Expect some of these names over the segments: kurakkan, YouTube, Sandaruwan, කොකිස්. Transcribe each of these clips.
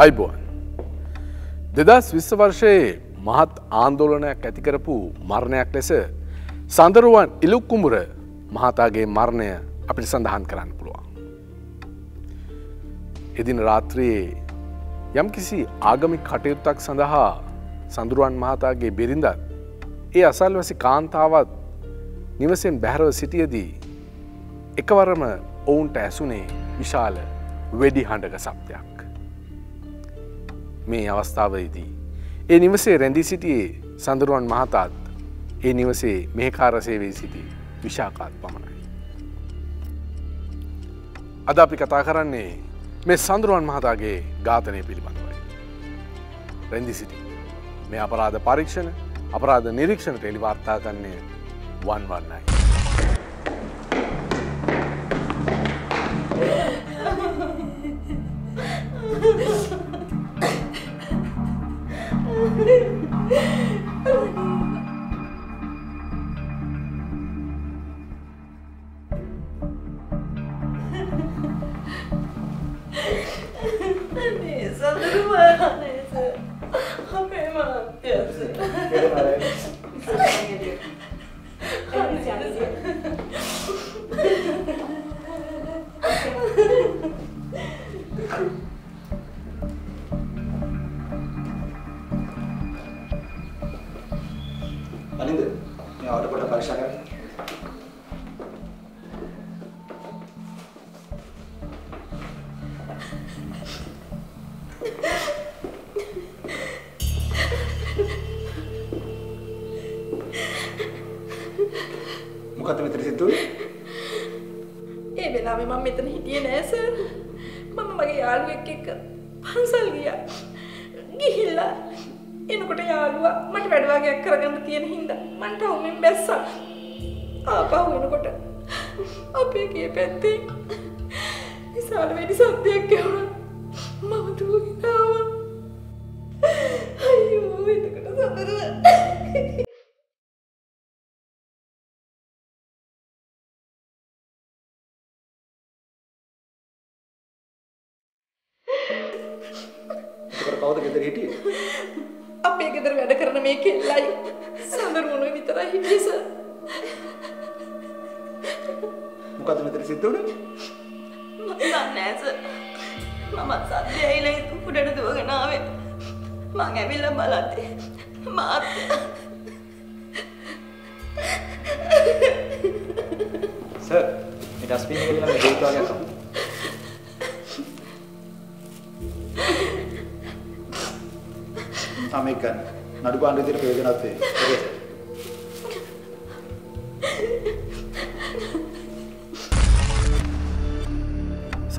අයිබෝන් 2020 වර්ෂයේ මහත් ආන්දෝලනයක් ඇති කරපු මරණයක් ලෙස සඳරුවන් ඉලුක්කුඹුර මහතාගේ මරණය අපිට සඳහන් කරන්න පුළුවන්. එදින රාත්‍රියේ යම්කිසි ආගමික කටයුත්තක් සඳහා සඳරුවන් මහතාගේ බිරිඳත් ඒ අසල්වැසි කාන්තාවත් නිවසෙන් බැහැරව සිටියේදී එකවරම ඔවුන්ට ඇසුනේ විශාල වෙඩි හඬක ශබ්දයක්. මේ අවස්ථාවේදී ඒ නිවසේ රැඳී සිටියේ සඳරුවන් මහතාත් ඒ නිවසේ මෙහෙකාර සේවයේ සිටි විශාකාත් පමණයි. අද අපි කතා කරන්නේ මේ සඳරුවන් මහතාගේ ඝාතනය පිළිබඳවයි. රැඳී සිටි මේ අපරාධ පරීක්ෂණ අපරාධ නිරීක්ෂණයට එළි වාර්තා ගන්නේ 119.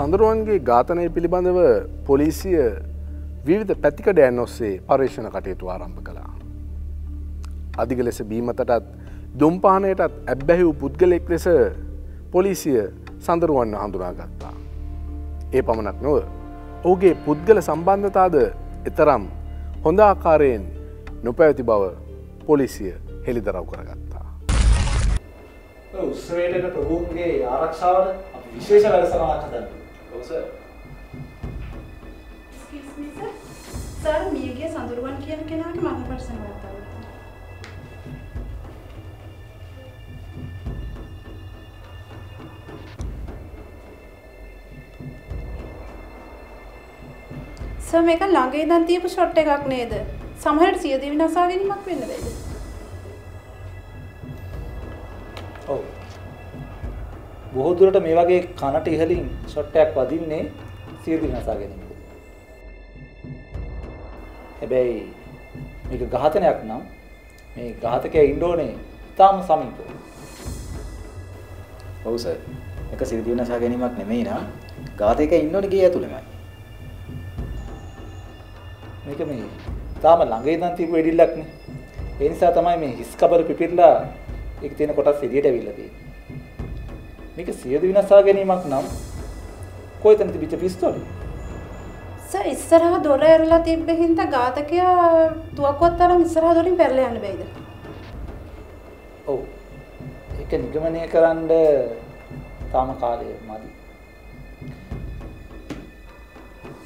සඳරුවන්ගේ ඝාතනය පිළිබඳව පොලිසිය විවිධ පැතිකඩයන් ඔස්සේ පරීක්ෂණ කටයුතු ආරම්භ කළා. අධික ලෙස බීමතටත් දුම්පානයටත් ඇබ්බැහි වූ පුද්ගලයෙක් ලෙස පොලිසිය සඳරුවන්ව හඳුනාගත්තා. ඒ පමණක් නොව ඔහුගේ පුද්ගල සම්බන්ධතාද එතරම් හොඳ ආකාරයෙන් නොපැවති බව පොලිසිය හෙළිදරව් කරගත්තා. උස්රේලන ප්‍රභූගේ ආරක්ෂාවට ವಿಶೇಷವಾದ ಸಮಾರಂಭದಲ್ಲಿ sir excuse me sir sir ಮಿಗೆ ಸಂದರ್ವನ್ කියන කෙනාට මම පර්සන් වත්තා සර් මේක ළඟ ඉඳන් තියපු ෂොට් එකක් නේද? සමහරට සිය දිවින අසා ගැනීමක් වෙන්න බෑද? ඔව්. බොහෝ දුරට මේ වගේ කනට ඉහලින් ෂොට් එකක් වදින්නේ සිය දිවින අසා ගැනීමද? හැබැයි මේක ඝාතනයක් නම් මේ ඝාතකයා ඉන්න ඕනේ තාම සමීපව. ඔව් සර්. මේක සිය දිවින අසා ගැනීමක් නෙමෙයි නා. ඝාතකයා ඉන්න ඕනේ ගේ ඇතුළෙමයි. මේක මේ තාම ළඟ ඉඳන් තිබු වෙඩිල්ලක් නේ. ඒ නිසා තමයි මේ හිස් කබර පිපිරලා ඒක තියෙන කොටස් එළියට අවිල්ලා තියෙන්නේ. මේක සියද විනාශා ගැනීමක් නම් කොහෙන්ද තිබිච්ච පිස්තෝලේ? සර් ඉස්සරහ දොර ඇරලා තිබ්බේ හින්දා ඝාතකයා තුවක්කුවත් තරම් ඉස්සරහ දොරින් පෙරලා යන්න බැයිද? ඔව්. ඒක නිගමනය කරන්න තාම කාලය මදි.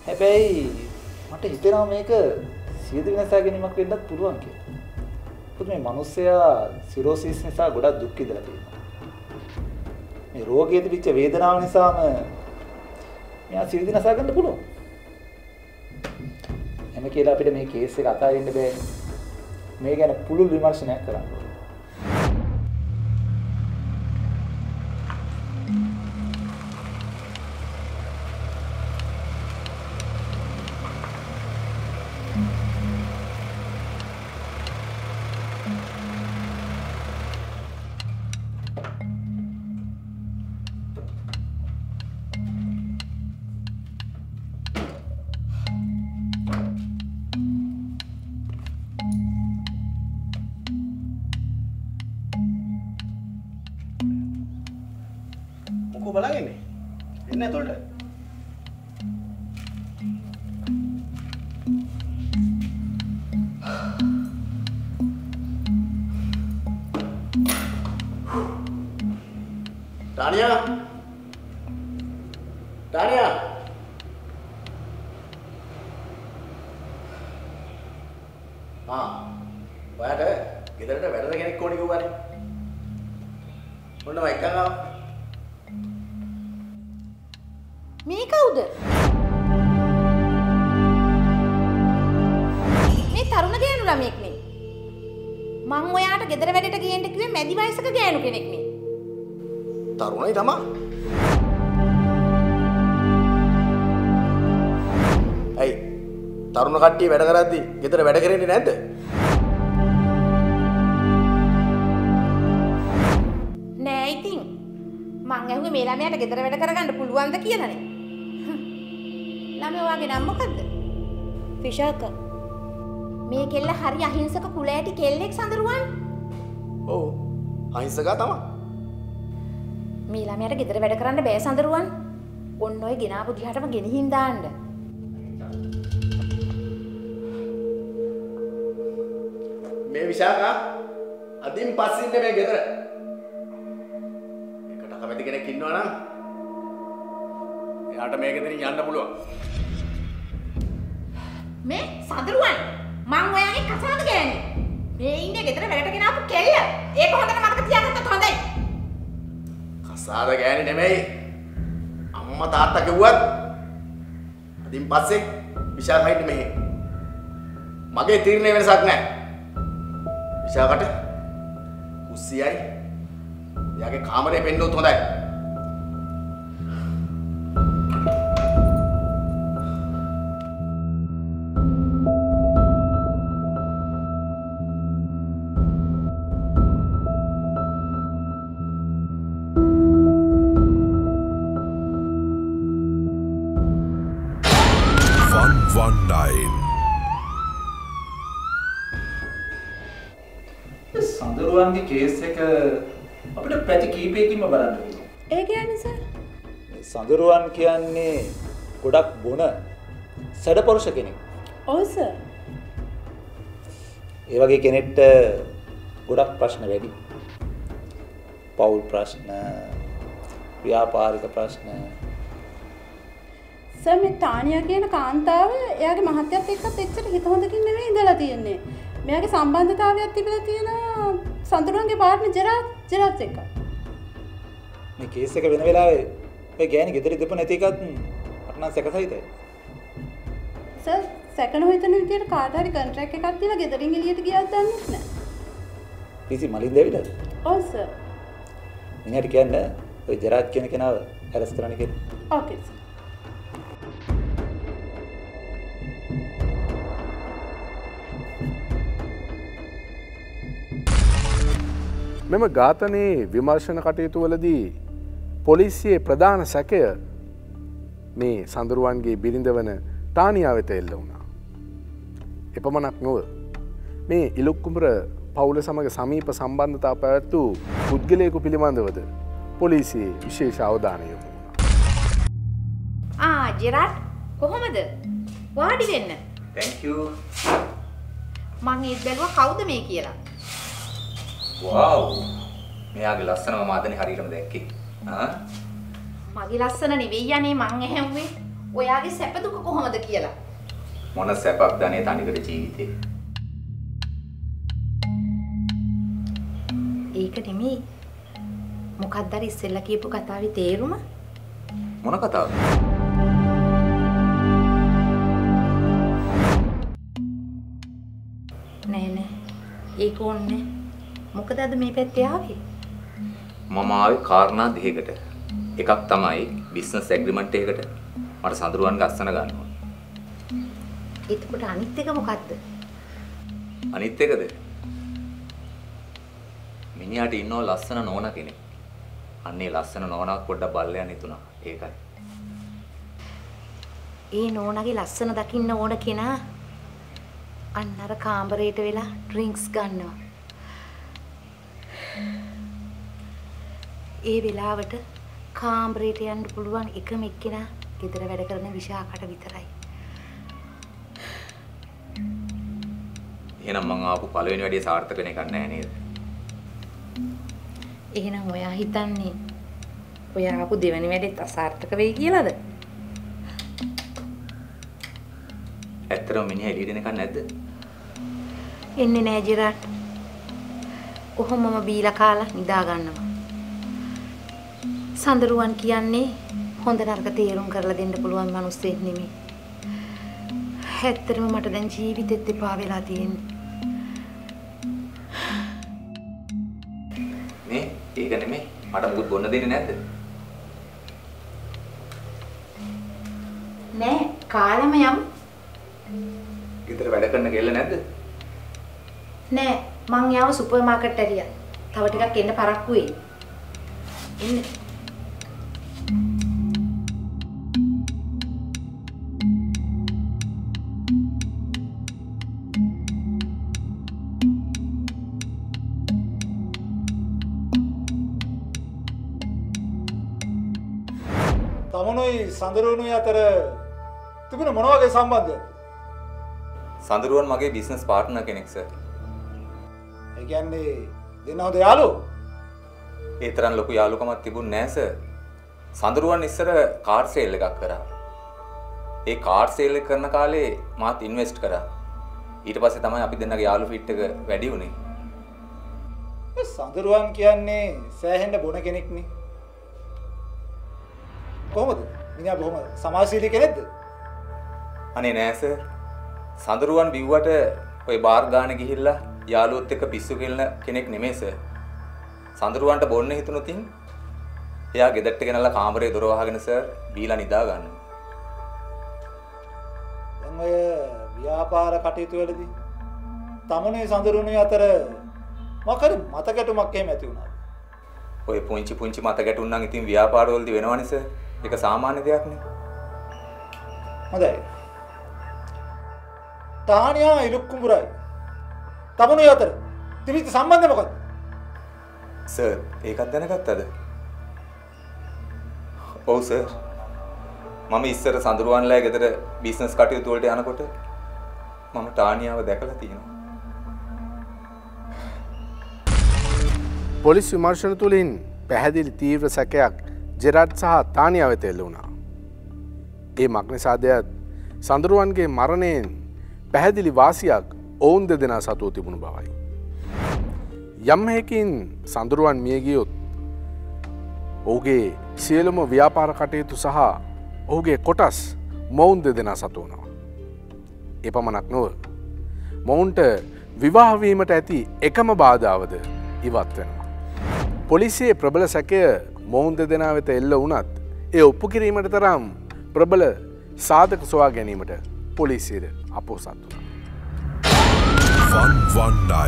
හැබැයි මට හිතෙනවා මේක සියද විනාශා ගැනීමක් වෙන්නත් පුළුවන් කියලා. මොකද මේ මිනිස්සයා සිරෝසිස් නිසා ගොඩක් දුක් විඳලා තියෙනවා. මේ රෝගයේ තිබිච්ච වේදනාව නිසාම මෙයා සියද විනාශා ගන්න පුළුවන්. එහෙම කියලා අපිට මේ කේස් එක අතාරින්න බෑනේ. මේ ගැන පුළුල් විමර්ශනයක් කරන්න ඕනේ. තරුණ කට්ටිය වැඩ කරද්දි ගෙදර වැඩ කරන්නේ නැද්ද? නෑ ඉතින් මං ඇහුවේ මේ ළමයාට ගෙදර වැඩ කරගන්න පුළුවන්ද කියලානේ. ළමයා වගේ නම් මොකද්ද? විශාක මේ කෙල්ල හරි අහිංසක කුල ඇටි කෙල්ලෙක් සඳරුවන්. ඔව් අහිංසකා තමයි. මේ ළමයාට ගෙදර වැඩ කරන්න බෑ සඳරුවන්. ඔන්න ඔය ගෙනාපු දිහාටම ගෙනihin දාන්න. මේ විශාකා අදින් පස්සේ ඉන්නේ මේ ගෙදර. එකට කැමති කෙනෙක් ඉන්නවා නම් එයාට මේ ගෙදරින් යන්න පුළුවන්. මේ සඳරුවන් මං ඔයාගේ කසාද ගෑනේ. මේ ඉන්නේ ගෙදර වැඩට ගෙන ආපු කෙල්ල. ඒක හොඳට මතක තියාගත්තොත් හොඳයි. කසාද ගෑනේ නෙමෙයි. අම්මා තාත්තා කිව්වත් අදින් පස්සේ විශාකා හිට මෙහෙ. මගේ තීරණය වෙනසක් නැහැ. විශාකට කුස්සියයි එයාගේ කාමරේ පෙන්නොත් හොඳයි. කේස් එක අපිට පැති කීපයකින්ම බලන්න පුළුවන්. ඒ කියන්නේ සර් මේ සඳරුවන් කියන්නේ ගොඩක් බොන සැඩපරුෂ කෙනෙක්. ඔව් සර්. ඒ වගේ කෙනෙක්ට ගොඩක් ප්‍රශ්න වැඩි. පෞල් ප්‍රශ්න, ව්‍යාපාරික ප්‍රශ්න. සර් මේ තානියා කියන කාන්තාව එයාගේ මහත්යත් එක්කත් එච්චර හිත හොඳකින් නෙමෙයි ඉඳලා තියෙන්නේ. මෙයාගේ සම්බන්ධතාවයක් තිබිලා තියෙනවා සඳරුවන්ගේ පාර්ට්නර් ජෙරාඩ් එක්ක. මේ කේස් එක වෙන වෙලාවේ ඔය ගෑණි ගෙදර ඉඳපු නැති එකත් මට නම් සැකසයිතයි. සර් සැකන හොයන විදියට කාට හරි කොන්ට්‍රැක්ට් එකක් දීලා ගෙදරින් එළියට ගියාද දන්නේ නැහැ. පිසි මලින් දෙවිද? ඔව් සර්. මිනිහට කියන්න ඔය ජෙරාඩ් කියන කෙනාව ඇරස් කරන්න කියලා. Okay sir. මෙම ඝාතනයේ විමර්ශන කටයුතුවලදී පොලිසියේ ප්‍රධාන සැකය මේ සඳරුවන්ගේ බිරිඳවන තානියා වෙත එල්ල වුණා. එපමණක් නොව මේ ඉලුක්කුඹුර පවුල සමග සමීප සම්බන්ධතා පැවැත් වූ පුද්ගලයෙකු පිළිබඳවද පොලිසියේ විශේෂ අවධානය යොමු වුණා. ජෙරාඩ් කොහොමද? වාඩි වෙන්න. Thank you. මම ඒත් බැලුවා කවුද මේ කියලා. Wow, meyaage lassana mama adane hariyama dakke. Mage lassana නෙවෙයි යන්නේ මං ඇහුවේ. ඔයාගේ සැප දුක කොහොමද කියලා. මොන සැපක් දනේ තනිකර ජීවිතේ. ඒක නෙමෙයි. මොකක්ද අර ඉස්සෙල්ලා කියපු කතාවේ තේරුම? මොන කතාවද? නෑ. ඒක ඕනේ. මොකද අද මේ පැත්තේ ආවේ? මම ආවේ කාරණා දෙකකට. එකක් තමයි බිස්නස් ඇග්‍රීමන්ට් එකකට මට සඳරුවන් ගස්සන ගන්නවා. එතකොට අනිත් එක මොකද්ද? අනිත් එකද? මිනිහාට ඉන්නව ලස්සන නෝනා කෙනෙක්. අන්නේ ලස්සන නෝනාවක් පොඩ්ඩක් බල්ලයන් හිතුණා. ඒකයි. ඒ නෝනාගේ ලස්සන දකින්න ඕන කෙනා අන්න අර කාමරේට වෙලා ඩ්‍රින්ක්ස් ගන්නවා. ඒ වෙලාවට කාමරේට යන්න පුළුවන් එකම එක්කෙනා ගෙදර වැඩ කරන විශාකට විතරයි. එහෙනම් මං ආපු පළවෙනි වැඩේ සාර්ථක වෙන එකක් නෑ නේද? එහෙනම් ඔයා හිතන්නේ ඔයා ආපු දෙවෙනි වැඩේත් අසාර්ථක වෙයි කියලාද? ඇත්තටම මිනිහා එළියට එන එකක් නැද්ද? එන්නේ නෑ ජෙරාඩ්. කොහොමම බීලා කාලා නිදා ගන්නවා. සඳරුවන් කියන්නේ හොඳ නරක තීරුම් කරලා දෙන්න පුළුවන් මිනිස්සෙක් නෙමෙයි. ඇත්තටම මට දැන් ජීවිතෙත් එපා වෙලා තියෙන්නේ. මේ ඒක නෙමෙයි. මට මුකුත් බොන්න දෙන්නේ නැද්ද? නෑ, කාලම යම්. ගෙදර වැඩ කරන්න ගෙල්ල නැද්ද? නෑ, මං යාව සුපර් මාකට් ඇරියා. තව ටිකක් එන්න පරක්කුවේ. එන්න. සඳරුවනුයි අතර තිබුණ මොන වගේ සම්බන්ධයක්ද? සඳරුවන් මගේ බිස්නස් පාර්ට්නර් කෙනෙක් සර්. ඒ කියන්නේ දෙනවද යාළුවෝ? ඒ තරම් ලොකු යාළුකමක් තිබුණ නෑ සර්. සඳරුවන් ඉස්සර කාර් සේල් එකක් කරා. ඒ කාර් සේල් එක කරන කාලේ මාත් ඉන්වෙස්ට් කරා. ඊට පස්සේ තමයි අපි දෙන්නගේ යාළු ෆිට් එක වැඩි වුණේ. ඒ සඳරුවන් කියන්නේ සෑහෙන්න බොන කෙනෙක්නේ. කොහොමද? මිනිහා බොහොම සමාජශීලී කෙනෙක්ද? අනේ නෑ සර්. සඳරුවන් බිව්වට ඔය බාර් ගාන ගිහිල්ලා යාළුවොත් එක්ක පිස්සු කෙල්ල කෙනෙක් නෙමෙයි සර්. සඳරුවන්ට බොන්න හිතුණොතින් එයා ගෙදරට ගෙනල්ලා කාමරේ දොර වහගෙන සර් බීලා නිදා ගන්න. දැන් ඔය ව්‍යාපාර කටයුතු වලදී තමනේ සඳරුණේ අතර මොකරි මත ගැටුමක් එහෙම ඇති වුණාද? ඔය පුංචි මත ගැටුම් නම් ඉතින් ව්‍යාපාර වලදී වෙනවනේ සර්. ඒක සාමාන්‍ය දෙයක් නේ. හොඳයි. තානියා ඉලුක්කුඹුරයි. තමනුයි අතර තිබිච්ච සම්බන්ධය මොකද්ද? සර්, ඒකත් දැනගත්තද? ඔව් සර්. මම ඉස්සර සඳරුවන්ලා ගෙදර බිස්නස් කටයුතු වලට යනකොට මම තානියාව දැකලා තියෙනවා. පොලිස් විමර්ශන තුලින් පැහැදිලි තීව්‍ර සැකයක් ජෙරාඩ් සහ තානියා වෙත එල්ල වුණා. ඒ මග්නිසාදයත් සඳරුවන්ගේ මරණයෙන් පැහැදිලි වාසියක් ඔවුන් දෙදෙනා සතුව තිබුණු බවයි. යම් හේකින් සඳරුවන් මිය ගියොත් ඔහුගේ සියලුම ව්‍යාපාර කටයුතු සහ ඔහුගේ කොටස් මොවුන් දෙදෙනා සතු වුණා. ඒ පමණක් නොව මොවුන්ට විවාහ වීමට ඇති එකම බාධාවද ඉවත් වෙනවා. පොලිසියේ ප්‍රබල සැකය මොවුන් දෙදෙනා වෙත එල්ල වුණත් ඒ ඔප්පු කිරීමට තරම් ප්‍රබල සාධක සොයා ගැනීමට පොලිසියට අපොහොසත් වුණා.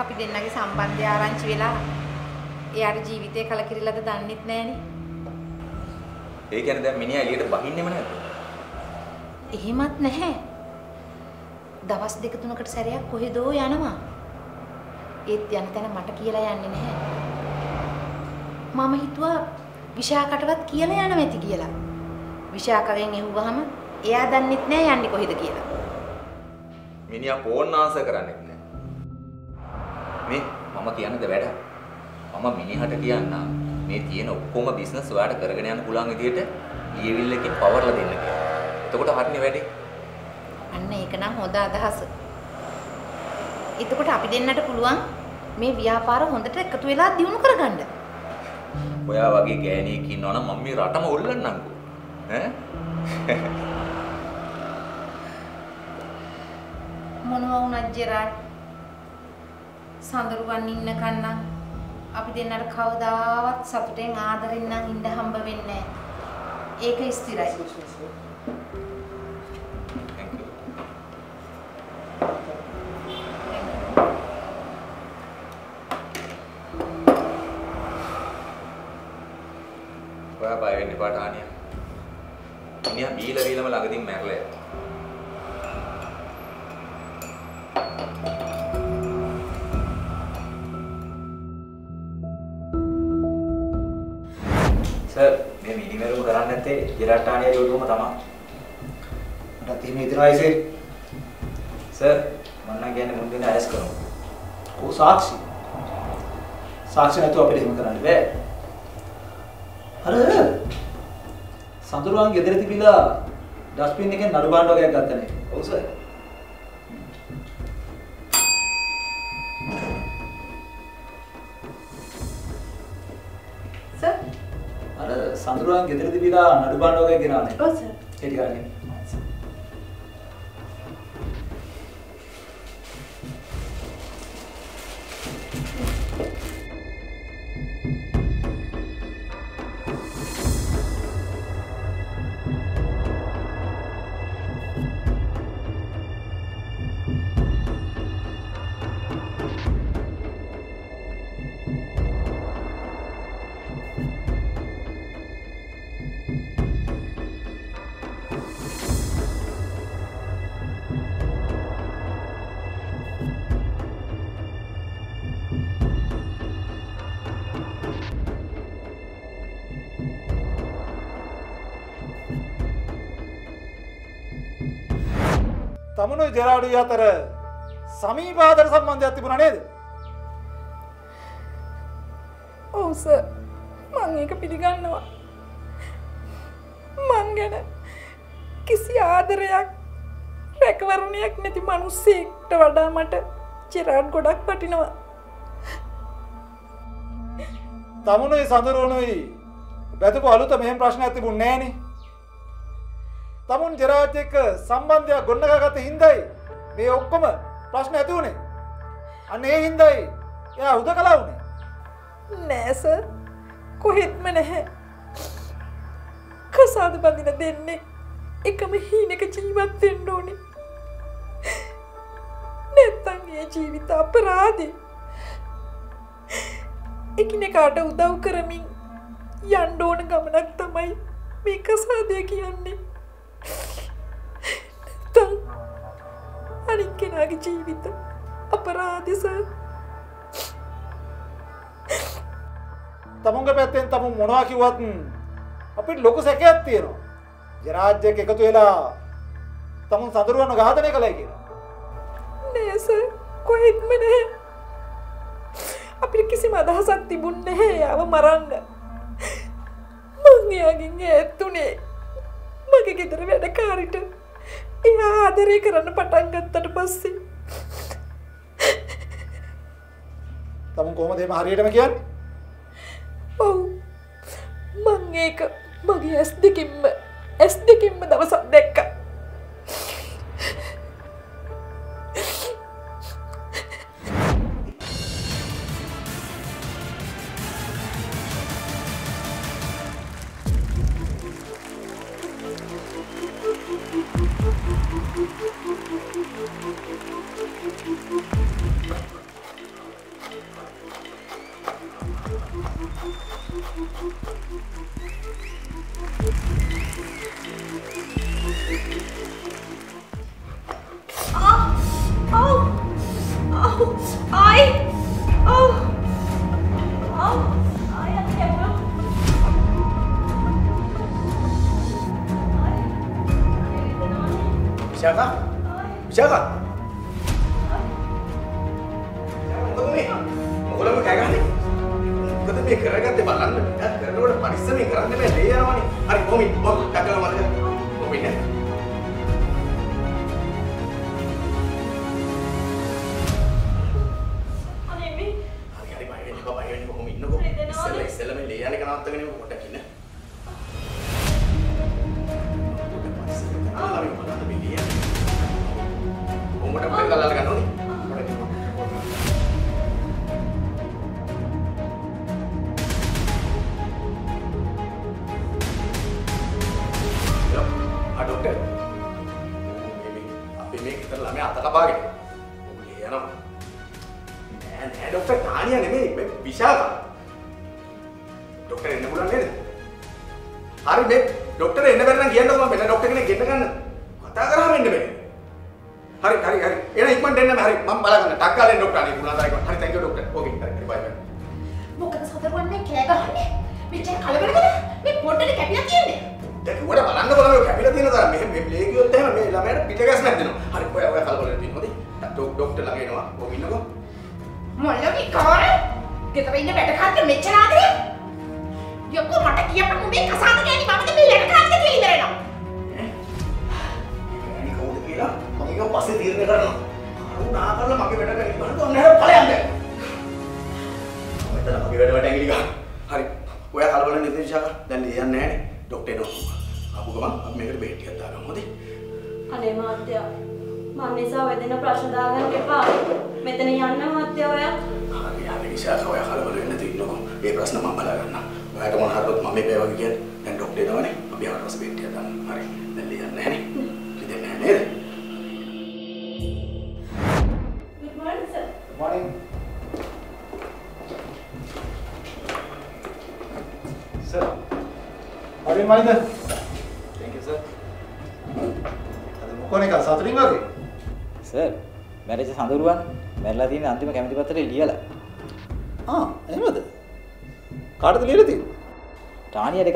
Tapi dengannya sampan dia orang cewela, ya ada jiwitnya kalau kiri lada dan nitnya ini. Ini kan ada mini aja itu bahinnya mana? Ini mat nih. Dawas deket tuh nuker seriak kohe do ya nama. Itu yang kita mata kiela ya nih. Mama itu apa? Wisaya katwat kiela ya nama itu kiela. Wisaya kagengnya huga hama. Ya dan nitnya ya nih kohe do kiela. Mini apa orang nasa kerana? Mama kian ada beda, mama mini hati kian na, ini tienno, koma bisnis suara kerjaan pulang itu ya, dia bilang lagi power lah dia lagi, itu kita hati nih beda. Anne ikanah honda ada has, itu kita api deh ntar pulang, me biaya paruh honda itu ketuilah diunu kerjaan deh. Boya bagi gaya nih kini nona mami rata mau ulan nangku, Monwa unajirat. Sandaruwan ini nakana, api deh ntar kau dawat satu deh ngadarin nang indah hamba benne, eka istirahat. Wah bayi ini patahnya, ini ya bila malah gede merle. Jerat tanya jodoh matama. Ada tim itu aja sih. Sir, mana kayaknya mungkin ada skor. Kau saksi. Saksi itu apa yang mengatakan? Be. Ada. Sandaruwan kita itu bila dustbin ini kan naruhan doang katanya. Oh sir. Sandaruwan ගෙදරදී බිලා නඩු බණ්ඩ වගේ ගෙනානේ. ඔව් sir. ඒක ගන්න. Tamunya Gerardo ya ter, Sami Bahadur samandya tipu nade. Oh sir, mangi kepidigan nawa, mangga na, kisi ader ya, රැකවරණයක් නැති මිනිසෙක්ට වඩා මට චිරාත් ගොඩක් වටිනවා. තමුණුයි සඳරුණුයි වැදපු අලුත මෙහෙම ප්‍රශ්නයක් තිබුණේ නෑනේ. තමුන් චිරාත් එක්ක සම්බන්ධයක් ගොඩනගාගත්ත හිඳයි මේ ඔක්කොම ප්‍රශ්න ඇති වුණේ. අන්න ඒ හිඳයි එයා උදකලා වුණේ. නෑ සර් කොහෙත්ම නැහැ. කසාද බඳින දෙන්නේ එකම හීනක ජීවත් වෙන්න ඕනේ. නැත්තම් මේ ජීවිත අපරාධේ. එකිනෙකාට උදව් කරමින් යන්න ඕන ගමනක් තමයි මේ කසාදය කියන්නේ. නැත්තම් අනිත් කෙනාගේ ජීවිත අපරාධේ සර්. තමුන්ගේ පැත්තෙන් තමුන් මොනවා කිව්වත් අපිට ලොකු සැකයක් තියෙනවා. ජරාජ්‍ය එකතු වෙලා තමුන් සඳරුවන්ව ඝාතනය කළයි කියලා. නෑ සර් කොහෙත්ම නෑ. අපිට කිසිම අදහසක් තිබුණේ නැහැ එයාව මරන්න. මං එයාගෙන් ඈත්ුනේ මගේ ගෙදර වැඩකාරිට. එයා ආදරේ කරන්න පටන් ගත්තට පස්සේ තමුන් කොහොමද එහෙම හරියටම කියන්නේ? ඔව් මං ඒක මගේ ඇස් දෙකින්ම දවසක් දැක්කා.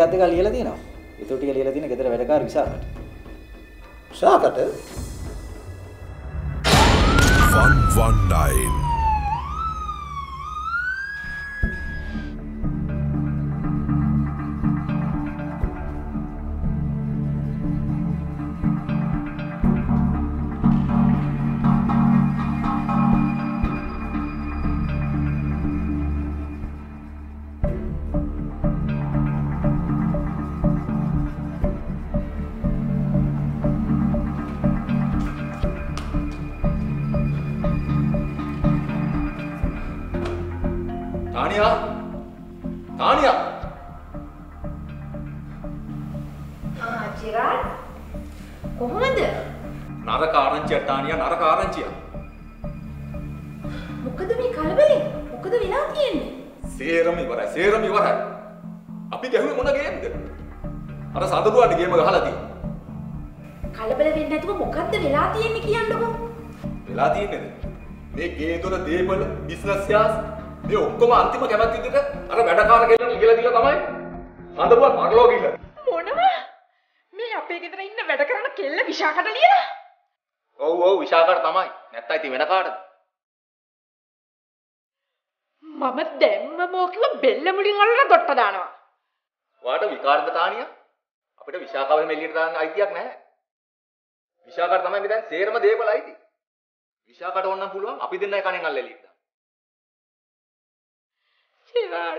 කද්දකල් ලියලා තියෙනවා. ඒ තුටි ටික ලියලා තියෙන ගෙදර වැඩකාර විසාකට. විසාකට 119 Tania? Tania? Jiran? කොහොමද? නරක ආරංචිය තානියා නරක ආරංචිය. මොකද මේ කලබලෙ? මොකද වෙලා තියෙන්නේ? සේරම ඉවරයි. සේරම ඉවරයි. අපි ගැහුවේ මොන ගේම්ද? අර සඳරුවන්ගේ ගේම ගහලා තියෙන්නේ. කලබල වෙන්නේ නැතුව මොකද්ද වෙලා තියෙන්නේ කියන්නකෝ. වෙලා තියෙන්නේද? මේ ගේතොල දේපල බිස්නස් යාස් මේ ඔක්කොම අන්තිම කැමැත් විදිහට අර වැඩකාර කෙල්ලන් ඉගලා දීලා තමයි සඳරුවන් පරලෝක ගිහින්. මොනවා? අපේ ගෙදර ඉන්න වැඩ කරන කෙල්ල විශාකට ලියලා. ඔව් ඔව් විශාකට තමයි. නැත්තම් ඉතින් වෙන කාටද? මම දැම්ම මොකද බෙල්ල මුලින් අල්ලලා දොට්ට දානවා. වාට විකාරද තානියා? අපිට විශාකාව එහෙම එළියට දාන්න අයිතියක් නැහැ. විශාකට තමයි මේ දැන් සේරම දේපල අයිති. විශාකට ඕන නම් පුළුවන් අපි දෙන්නයි කණෙන් අල්ල එළියට දාන්න. චිරාල්.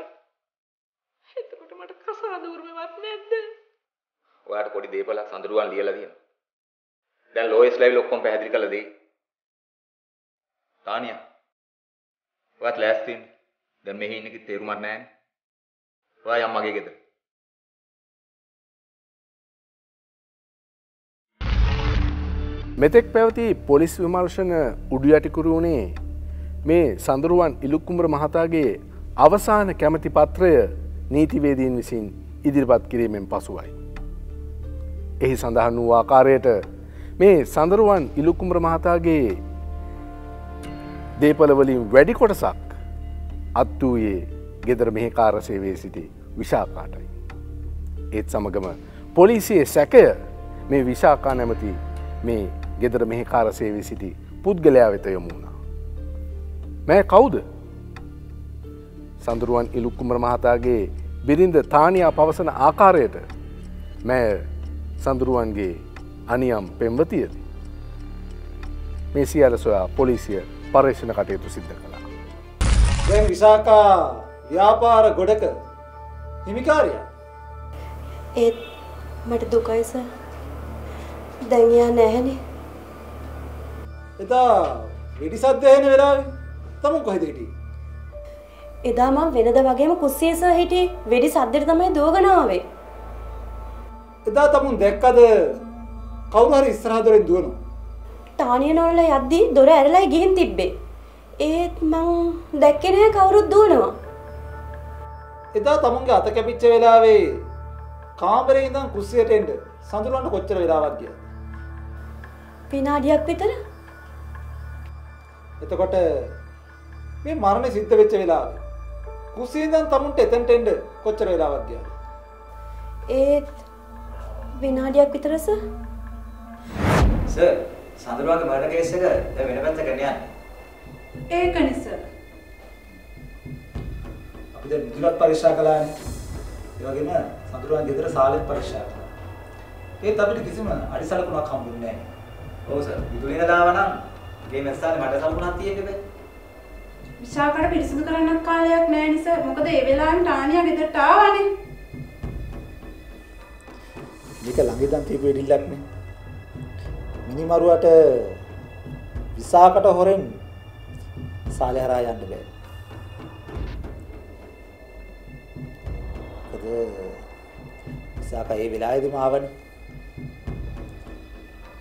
එතකොට මට කසාද උරුමවත් නැද්ද? ඔයාට පොඩි දීපලක් සඳරුවන් ලියලා තියෙනවා. දැන් ලෝයස් ලයිව් ඔක්කොම පැහැදිලි කරලා දෙයි. තානියා. ඔයාත් ලෑස්තිද? දැන් මෙහි ඉන්න කිත් තේරුමක් නැහැනේ. ඔයා යම් මගේ ගෙදර. මෙතෙක් පැවති පොලිස් විමර්ශන උඩුයටිකුරු වුණේ මේ සඳරුවන් ඉලුක්කුඹර මහතාගේ අවසාන කැමැති පත්‍රය නීතිවේදීන් විසින් ඉදිරිපත් කිරීමෙන් පසුයි. එහි සඳහන් වූ ආකාරයට මේ සඳරුවන් ඉලුකුඹර මහතාගේ දේපල වලින් වැඩි කොටසක් අත් වූයේ ගෙදර මෙහෙකාර සේවයේ සිටි විශාකාටයි. ඒත් සමගම පොලිසියේ සැකය මේ විශාකා නැමැති මේ ගෙදර මෙහෙකාර සේවයේ සිටි පුද්ගලයා වෙත යොමු වුණා. මේ කවුද? සඳරුවන් ඉලුකුඹර මහතාගේ බිරිඳ තානියා පවසන ආකාරයට මේ සඳරුවන්ගේ අනියම් පෙම්වතියද? මේ සියල්ල සොයා පොලිසිය පරීක්ෂණ කටයුතු සිද්ධ කළා. දැන් විසාකා ව්‍යාපාර ගොඩක හිමිකාරියා. ඒත් මට දුකයි සර්. දැන් යා නැහැනේ. එදා වෙඩි සද්ද ඇහෙන වෙලාවේ තමු කොහෙද හිටියේ? එදා මම වෙනද වගේම කුස්සියේ සර් හිටියේ. වෙඩි සද්දෙට තමයි දුවගෙන ආවේ. එදා තමුන් දැක්කද කවුරු හරි ඉස්සරහ දොරෙන් දුවනවා? තානිය නෝනල යද්දි දොර ඇරලා ගිහින් තිබ්බේ. ඒත් මං දැක්කේ නෑ කවුරුත් දුවනවා. එදා තමුන්ගේ අත කැපිච්ච වෙලාවේ කාමරේ ඉඳන් කුස්සියට එන්න සඳරුවන්ට කොච්චර වෙලාවක් ගියාද? විනාඩියක් විතර. එතකොට මේ මරණය සිද්ධ වෙච්ච වෙලාවේ කුස්සියෙන් ඉඳන් තමුන්ට එතනට එන්න කොච්චර වෙලාවක් ගියාද? ඒත් විනාඩියක් විතර සර්. සර්, සඳරුවන්ගේ මරණ කේස් එක දැන් වෙන පැත්තකට යන්නේ. ඒකනේ සර්. අපි දැන් මුදුනත් පරීක්ෂා කළානේ. ඒ වගේම සඳරුවන් ගෙදර සාලෙත් පරීක්ෂා කළා. ඒත් අපිට කිසිම අඩිසලකුණක් හම්බුනේ නැහැ. ඔව් සර්. මුදුනේ දාවා නම් ගේ මැස්සානේ මට සලකුණක් තියෙන්නේ බෑ. විශාකර පිරිසිදු කරන්නත් කාලයක් නැහැ නේ සර්. මොකද ඒ වෙලාවෙන් තානියා ගෙදරට ආවනේ. මේක ළඟින් තිබු ඉඩිල්ලක් නේ. මිනිමරුවට විසාකට හොරෙන් සාලේහරා යන්න බෑ. විසාකා ඒ වෙලාවේදීම ආවනේ.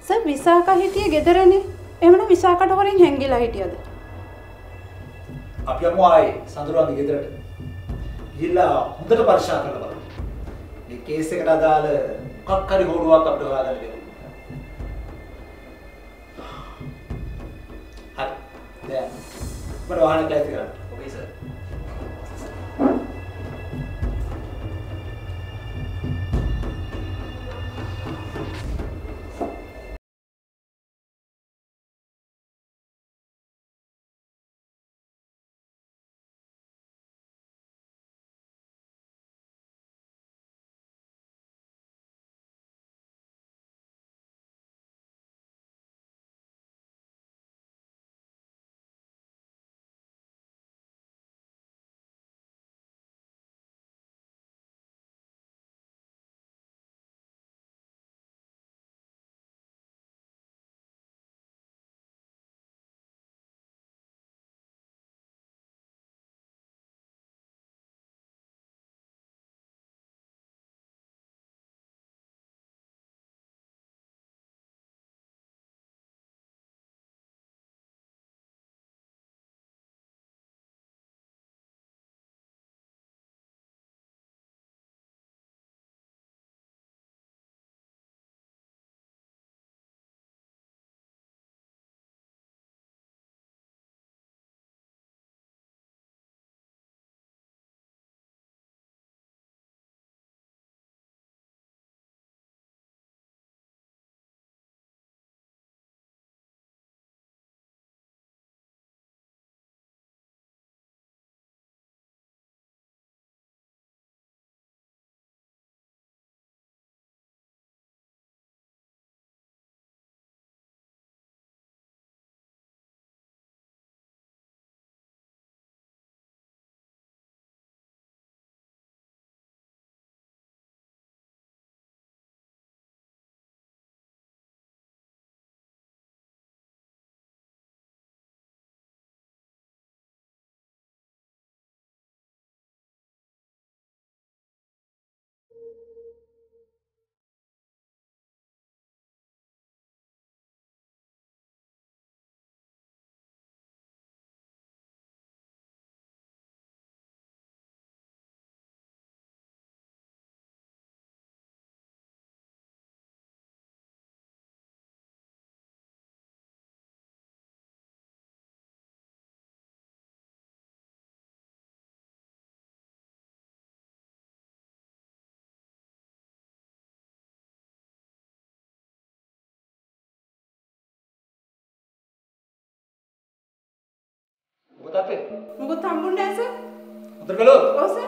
සර් විසාකා හිටියේ ගෙදරනේ. එහෙමනම් විසාකට හොරෙන් හැංගිලා හිටියද? අපි යමු ආයේ සඳරුවන්ගේ ගෙදරට. ගිහිල්ලා හොඳට පරීක්ෂා කරලා බලමු. මේ කේස් එකට අදාළ මොකක් හරි හොරුවක් අපිට හොයාගන්න බැහැ. හරි. දැන් මම වාහනේ ටැක්සි කරන්න. Okay sir. tapi mau tambun deh sih. Udah kalau? Oh sih.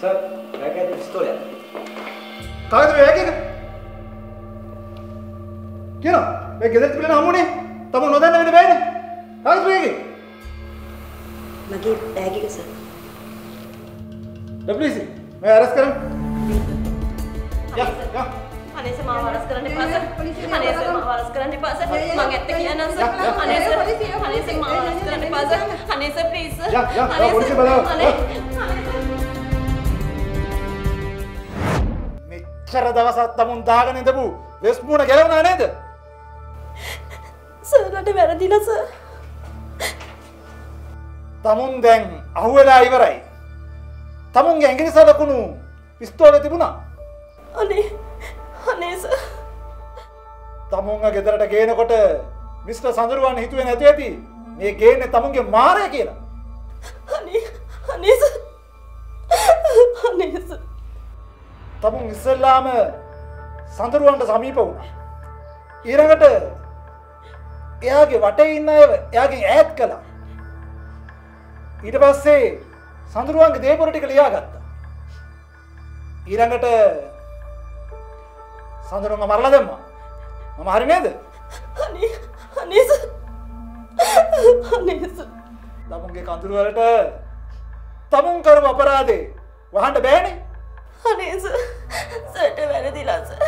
Sir, mereka itu pistol ya? Kau itu mereka kan? Kenapa? Mereka gelar itu bilang kamu nih, kamu noda nih mereka nih. Kau itu mereka? Magi mereka kan sir? Dapli sih, saya arrest sekarang. Ya, ya. Aneh sama waras sekarang di pasar. Aneh sama waras sekarang di pasar. Mangetek ya nasi. Aneh sama waras sekarang di pasar. Aneh sama please. Ya, ya. Polisi bawa. Mikir ada bahasa tamun dahaga nih debu. Resmu nak gelar mana nih? Sir, nanti berada di nasi. Tamun deng, ahuel ahi berai. Tamun gengkini salah kuno. Pistol itu puna. Aneh sir. Tamunga gedarata gene kota Mr. Sandaruwan hituwen hati hati. Me gene tamunge mare kiyala. Aneh sir. Aneh sir. Tamun issallama Sandaruwanta sameepa wuna. Iragata eyage wate inna ayewa eyage ඈත් kala. ඊට පස්සේ Sandaruwange deepura tika liya gatta. ඊළඟට සඳුරුන්ව මරලා දැම්මා. මම හරි නේද? අනේ සර්. තමුන්ගේ කඳුළු වලට තමුන් කරපු අපරාධේ වහන්න බෑනේ. අනේ සර්. සර්ට වැරදිලා සර්.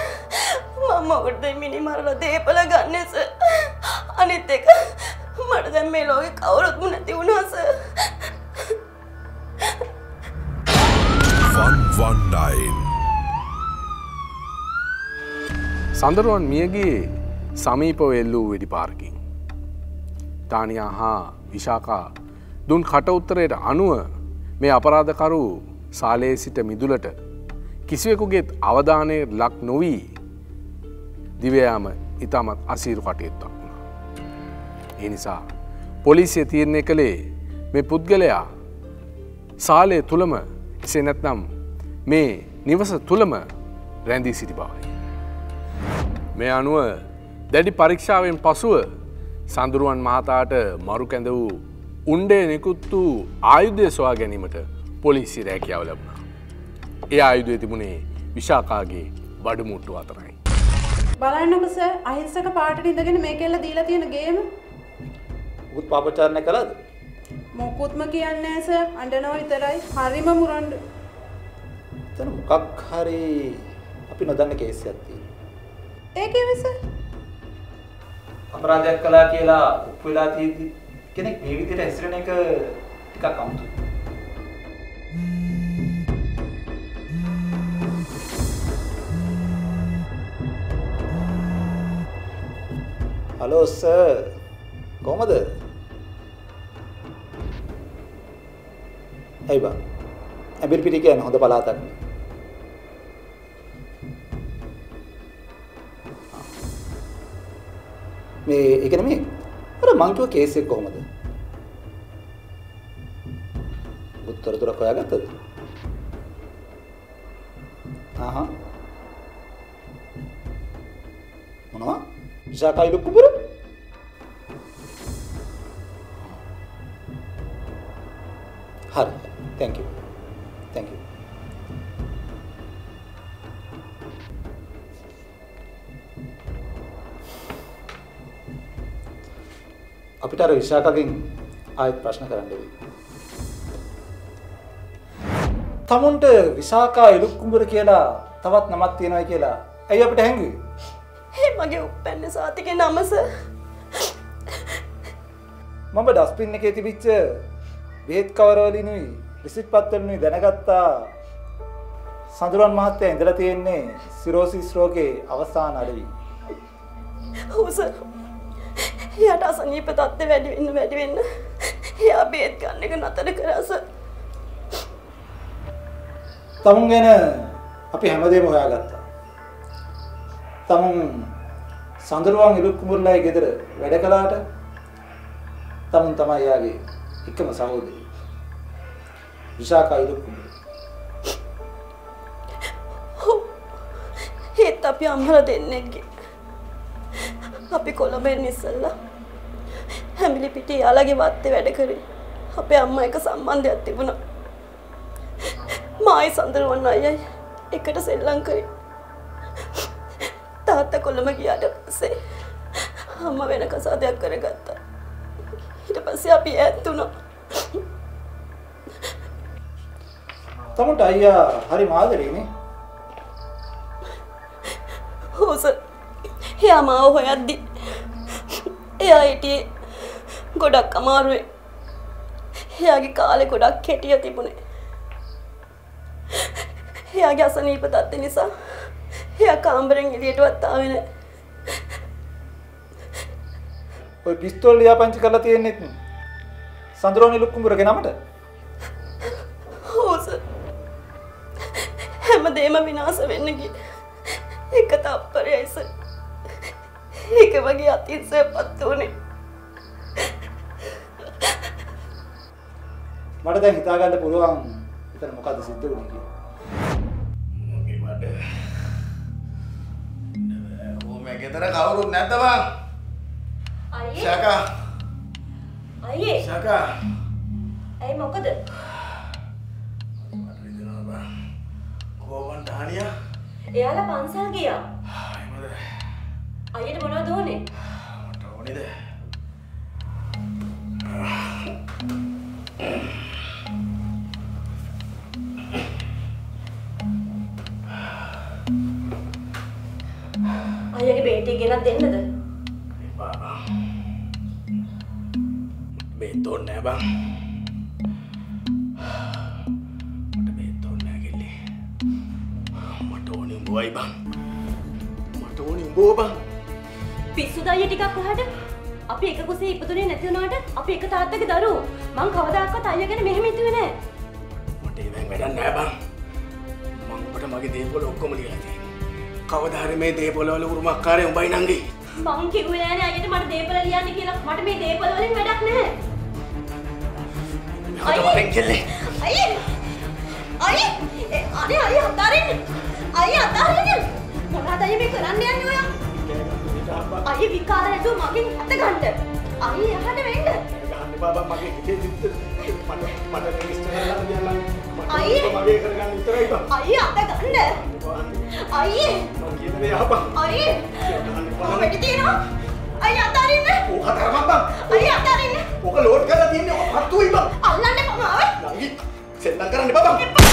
මම ඔකට මිනි මරලා දීපල ගන්න සර්. අනිත් එක මට දැන් මේ ලෝකේ කවුරුත් නැති වුණා sir. Sandaruwan miyage sameepa vellu wedi parking. Taniya ha Vishaka dun kata uttarayata anuwa me aparadakaru sale sita midulata kisiyekuget avadane lak novi divyama itamat asiru katiyutak una. E nisa polisiye thirne kale me pudgalaya sale tulama එසේ නැත්නම් මේ නිවස තුලම රැඳී සිටි බවයි. මේ අනුව දැඩි පරීක්ෂාවෙන් පසුව සඳුරුවන් මහතාට මරු කැඳ වූ උණ්ඩේ නිකුත් වූ ආයුධය සොයා ගැනීමට පොලිසිය රැකියාව ලැබුණා. ඒ ආයුධය තිබුණේ විශාකාගේ බඩු මුට්ටු අතරයි. බලන්නක සර් අහිංසක පාටට ඉඳගෙන මේකෙල්ල දීලා තියෙන ගේම. උත් පාපචාරණ කළාද? මොකුත්ම කියන්නේ නැහැ සර් අඬනවා විතරයි හරිම මුරණ්ඩු. එතන මොකක් හරි අපි නොදන්න කේස් එකක් තියෙනවා. ඒකේ විසර් අපරාධයක් කළා කියලා ඔප්පු වෙලා තියෙද්දි කෙනෙක් මේ විදිහට ඇසිරෙන එක ටිකක් අමුතුයි. හලෝ සර් කොහමද? ඇයි බං ඇඹිලි පිටි කියන්නේ හොඳ පළාතක් නේ. මේ ඒක නෙමෙයි අර මං කිව්ව කේස් එක කොහමද? උත්තරතර හොයාගත්තද? ආහා මොනවා? විසාකයි ලොකුපුර හරි. Thank you. අපිට අර විශාකගෙන් ආයෙත් ප්‍රශ්න කරන්න වෙයි. තමුන්ට විශාකා ඉලුක්කුඹර කියලා තවත් නමක් තියෙනවා කියලා ඇයි අපිට හැංගුවේ? ඒ මගේ උප්පැන්න සාතිකේ නම සර්. මම ඩස්පින් එකේ තිබිච්ච වේත් කවරවලිනුයි රිසිට් පත්වලිනුයි දැනගත්තා සඳුරුවන් මහත්තයා ඉඳලා තියෙන්නේ සිරෝසිස් රෝගේ අවසාන අඩවි. ඔව් සර්. යාට අසනීප තත්ත්වය වැඩි වෙන්න. යා බේත් ගන්න එක නතර කරා සර්. තමුන් ගැන අපි හැමදේම හොයාගත්තා. තමුන් සඳුරුවන් ඉලුක්කුඹුරලයි ගෙදර වැඩ කළාට තමුන් තමයි යාගේ එකම සහෝදරයෙක්. විශාකා ඉලුක්කුඹුර. ඒත් අපි අම්මලා දෙන්නෙක්ගේ අපි කොළඹෙන් ඉස්සෙල්ලා හැමිලි පිටේ යාළගේ වත්තේ වැඩ කරේ. අපේ අම්මා එක සම්බන්ධයක් තිබුණා. මායි සඳරුවන් අයියයි එකට සෙල්ලම් කරේ. තාත්තා කොළඹ ගියාට පස්සේ අම්මා වෙන කසාදයක් කරගත්තා. ඊට පස්සේ අපි ඈත්ුණා. තමන්ට අයියා හරි මාදරේ නේ. ඔව් සර්. එයා මාව හොයද්දි එයා හිටියේ ගොඩක් අමාරුවේ. එයාගේ කාලේ ගොඩක් කෙටිය තිබුණේ. එයාගේ අසනීප තත්ත්ව නිසා එයා කාමරෙන් එළියටවත් ආවේ නැහැ. ඔය පිස්තෝල් ලියා පංච කරලා තියෙන්නෙත් නේ. සඳරුවනේ ලුක්කුඹුර ගෙනාමට. ඕස. හැමදේම විනාශ වෙන්න ගිය. එක තප්පරයයි සර්. ඒක වගේ අතිශයපත් උනේ. මට දැන් හිතා ගන්න පුළුවන් එතන මොකද්ද සිද්ධ වුනේ කියලා. මගේ මඩ. ඕමේ ගෙදර කවුරුත් නැද්ද බං? අයියේ. ශාකා. අයියේ. ශාකා. අය මොකද? මට හිතෙනවා බං. කොවන් ඩානියා. එයාලා පන්සල් ගියා. අයිමද. අයියට මොනවද ඕනේ? මට ඕනේද? Ayah beti gena denda deh. Beton ya bang. Mata beton ya geli. Mata oning buai bang. Mata oning buah bang. Pisu dah ya dikak kuhade. Api eka kusih iputunya nanti unade. Api eka taat tak daru. Mang kawada aku tanya gana mehmi itu ne. Mata ini medan ya bang. Mang pada magi dewi bolu hukum lagi. කවදාහරි මේ දේපොළ වල උරුමක් කාරය උඹයි නංගි මං කිව්වේ නෑනේ අයියට මට දේපොළ ලියන්න කියලා මට මේ දේපොළ වලින් වැඩක් නැහැ අයියේ අයියේ අයියේ අනේ අයියේ අතාරින්න අයියේ අතාරින්න මොනවද අයියේ මේ කරන්න යන්නේ ඔයා අයියේ විකාර නැතුව මගෙන් අත ගන්න අයියේ යහට වෙන්න ගන්න බබා මගේ හිතේ සිත් මට ඉස්සරහට ගියලා අයියේ මගේ කරගන්න විතරයි බං අයියේ අත ගන්න අයියේ මං කියන්නේ ආපා අයියේ කොහෙද තියෙනවා අයියා අතාරින්න ඕක අතාරපන් බං අයියා අතාරින්න ඕක ලෝඩ් කරලා තියන්නේ ඔක හත්තුයි බං අල්ලන්න එපා මාව නංගි සෙල්ලම් කරන්න එපා බං නංගි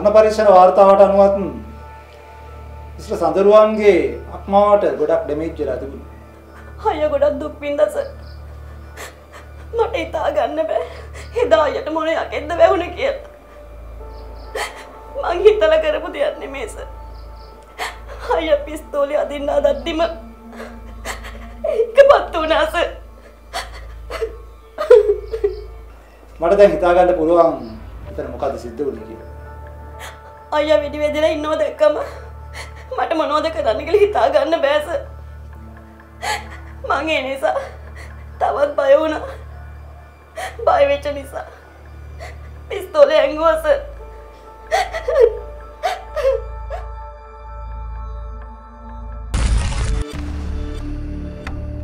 අන්න පරිසර වාර්තාවට අනුවත් ඉස්සර සඳරුවන්ගේ අක්මාවට ගොඩක් ඩැමේජ් වෙලා තිබුණා. අයියා ගොඩක් දුක් විඳස. මට හිතා ගන්න බෑ. එදා අයියට මොන යකෙද්ද වැහුණේ කියලා. මං හිතලා කරපු දෙයක් නෙමේ සර්. අයියා පිස්තෝලේ අදින්න හදද්දිම එකපත් වුණා සර්. මට දැන් හිතා ගන්න පුළුවන් එතන මොකද්ද සිද්ධ වුනේ කියලා. අයියා විදි වේදලා ඉන්නව දැක්කම මට මොනවද කරන්න කියලා හිතා ගන්න බෑ සර්. මං ඒ නිසා තවත් බය වුණා. බය වෙච්ච නිසා පිස්තෝලේ ඇඟුවා සර්.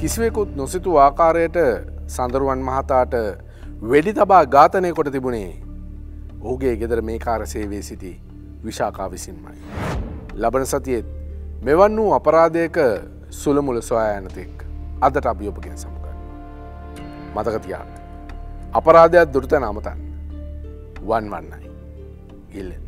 කිසිවෙකුත් නොසිතූ ආකාරයට සඳරුවන් මහතාට වෙඩි තබා ඝාතනය කොට තිබුණේ ඔහුගේ ගෙදර මේ කාර්ය සේවයේ සිටි විශාකා විසින්මයි. ලබන සතියේත් මෙවන් වූ අපරාධයක සුළුමුළු සොයා යන තෙක් අදට අපි ඔබ ගැන සමුගන්න. මතක තියාගන්න. අපරාධයක් දුරට නමතන්න. 119 ගිල්ලෙන්.